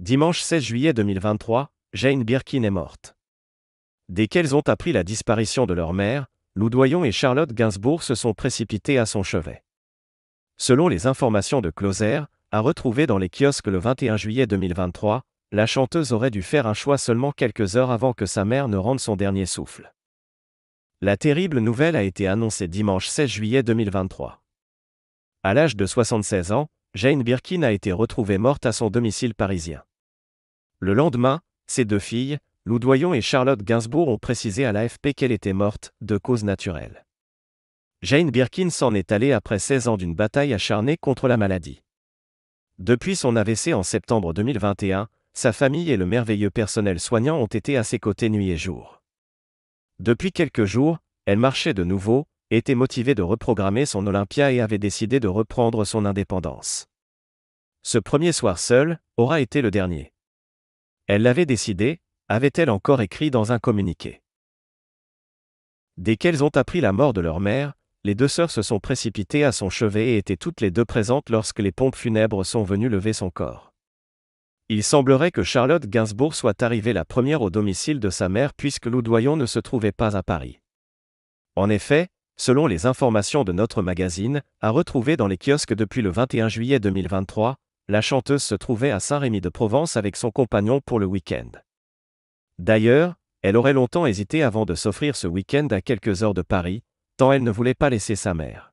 Dimanche 16 juillet 2023, Jane Birkin est morte. Dès qu'elles ont appris la disparition de leur mère, Lou Doillon et Charlotte Gainsbourg se sont précipitées à son chevet. Selon les informations de Closer, à retrouver dans les kiosques le 21 juillet 2023, la chanteuse aurait dû faire un choix seulement quelques heures avant que sa mère ne rende son dernier souffle. La terrible nouvelle a été annoncée dimanche 16 juillet 2023. À l'âge de 76 ans, Jane Birkin a été retrouvée morte à son domicile parisien. Le lendemain, ses deux filles, Lou Doillon et Charlotte Gainsbourg, ont précisé à l'AFP qu'elle était morte de cause naturelle. Jane Birkin s'en est allée après 16 ans d'une bataille acharnée contre la maladie. Depuis son AVC en septembre 2021, sa famille et le merveilleux personnel soignant ont été à ses côtés nuit et jour. Depuis quelques jours, elle marchait de nouveau, était motivée de reprogrammer son Olympia et avait décidé de reprendre son indépendance. Ce premier soir seul aura été le dernier. Elle l'avait décidé, avait-elle encore écrit dans un communiqué. Dès qu'elles ont appris la mort de leur mère, les deux sœurs se sont précipitées à son chevet et étaient toutes les deux présentes lorsque les pompes funèbres sont venues lever son corps. Il semblerait que Charlotte Gainsbourg soit arrivée la première au domicile de sa mère puisque Lou Doillon ne se trouvait pas à Paris. En effet, selon les informations de notre magazine, à retrouver dans les kiosques depuis le 21 juillet 2023, la chanteuse se trouvait à Saint-Rémy-de-Provence avec son compagnon pour le week-end. D'ailleurs, elle aurait longtemps hésité avant de s'offrir ce week-end à quelques heures de Paris, tant elle ne voulait pas laisser sa mère.